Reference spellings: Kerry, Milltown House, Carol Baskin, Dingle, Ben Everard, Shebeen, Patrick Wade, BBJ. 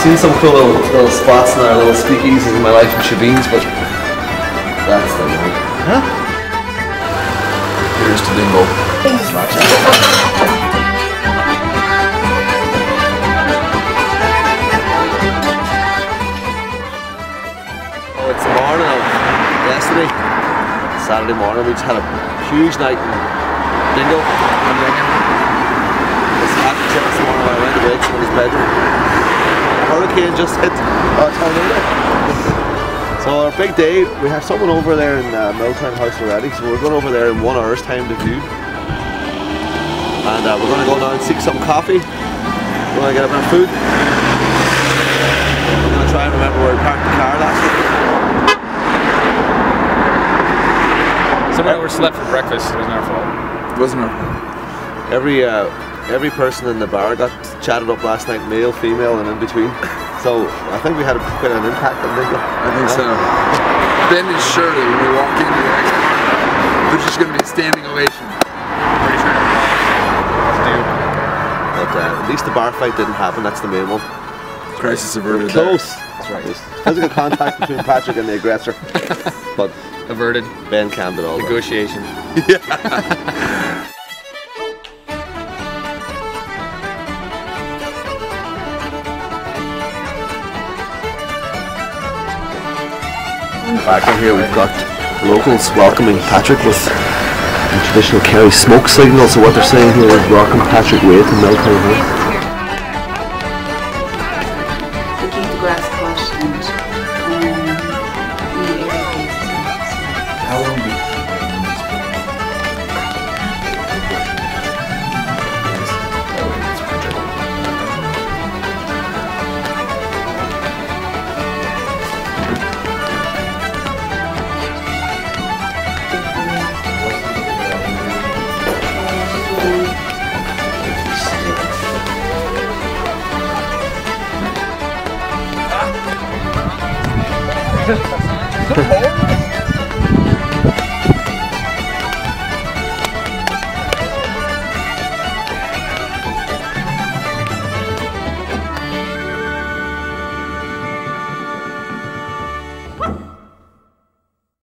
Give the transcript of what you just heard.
seen some cool little spots now, little speakeasies in my life in Shebeens, but that's the one. Huh? Here's to Dingle. Oh, it's the morning of yesterday, Saturday morning. We just had a huge night in Dingle. It's Patrick said this morning when I went to wake up in his bedroom. Hurricane just hit our tornado. So our big day, we have someone over there in Milltown House already, so we're going over there in 1 hour's time to view. And we're going to go down and seek some coffee, we're going to get a bit of food. We're going to try and remember where we parked the car last week. Someone overslept for breakfast, it wasn't our fault. It wasn't our fault. Every person in the bar got chatted up last night, male, female, and in between. So I think we had quite an impact on Dingle. I think so. Then surely when we walk into the exit, there's just going to be a standing ovation. Pretty sure. But at least the bar fight didn't happen. That's the main one. Crisis averted. Close. There. That's right. There's physical contact between Patrick and the aggressor, but averted. Ben calmed it all. Negotiation. Yeah. Back in here we've got locals welcoming Patrick with the traditional Kerry smoke signal, so what they're saying here is welcome Patrick Wade to Milltown House. We keep the grass cut and how long do